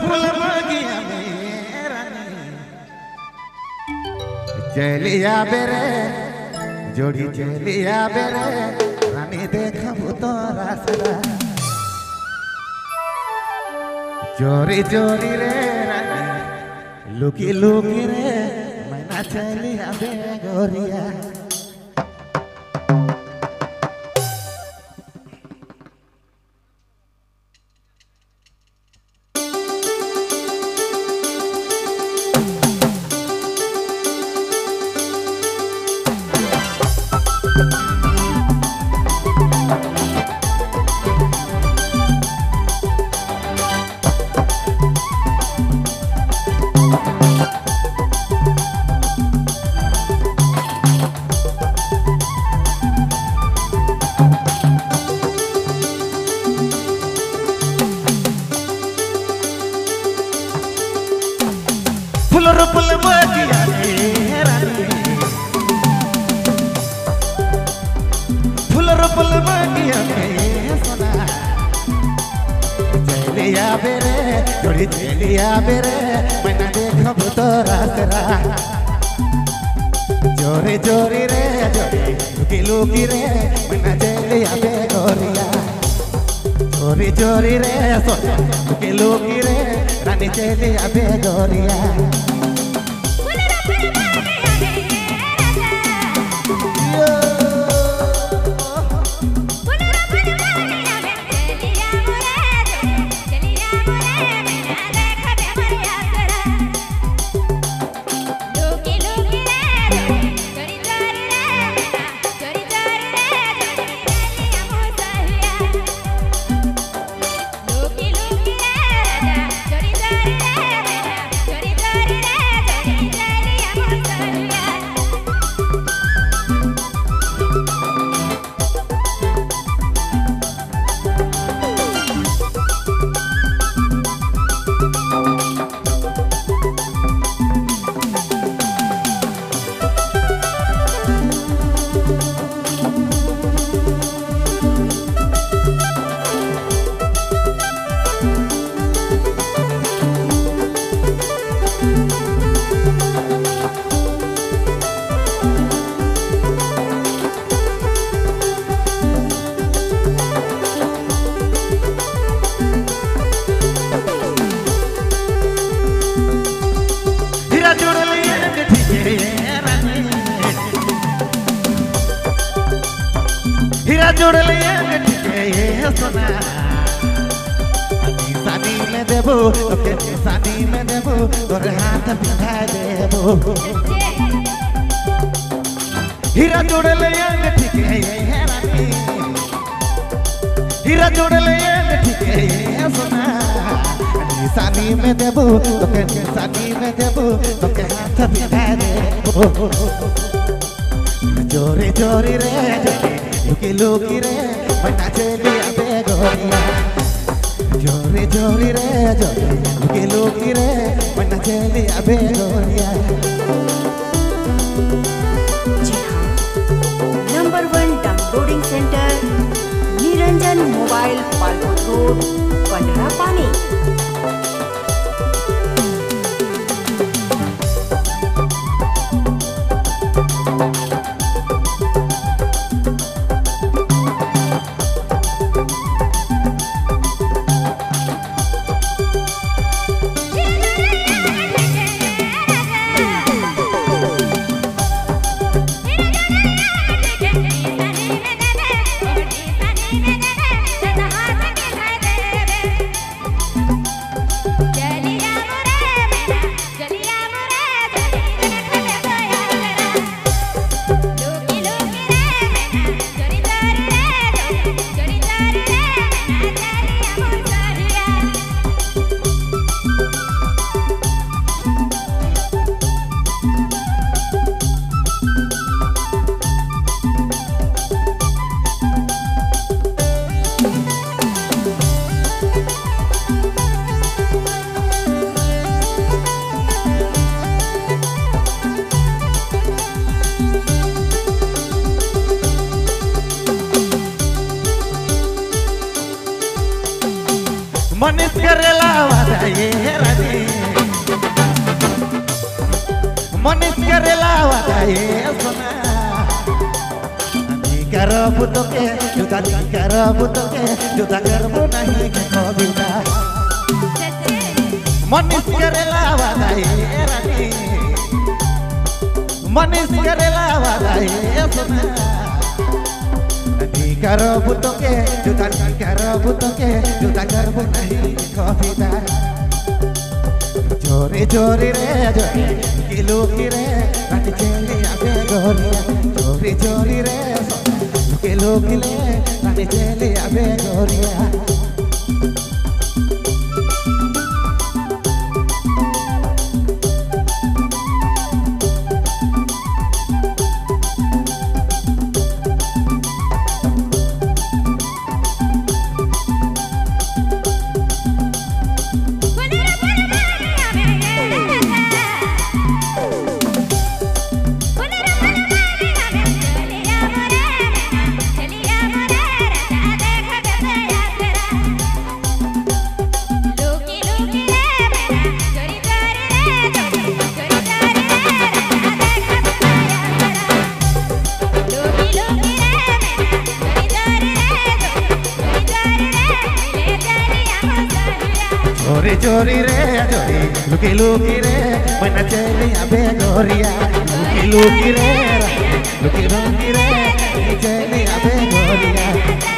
चलिया बेरे जोड़ी चलिया बेरे रानी देखबू तोरा सदा जोड़ी जोड़ी रे रानी लुकी लुकी रे मैना चलिया बे गोरिया मनीष करेला वादाए राधे, मनीष करेला वादाए सोना, नहीं करबू तो के जुदा, नहीं करबू तो के जुदा, करबू नहीं कविता। मनीष करेला वादाए राधे, मनीष करेला वादाए सोना, करबू तो के जुदा, नहीं करबू तो के जुदा, करबू नहीं कविता। जोरे जोरे रे जोरे किलो की रे रानी चलिया बे गोरिया, जोरे जोरे रे किलो की ले रानी चलिया बे गोरिया। जोरी जोरी रे जोरी लुकी लुकी रे मैना चलिया बे गोरिया, लुकी लुकी रे लुकी लुकी रे चलिया बे गोरिया।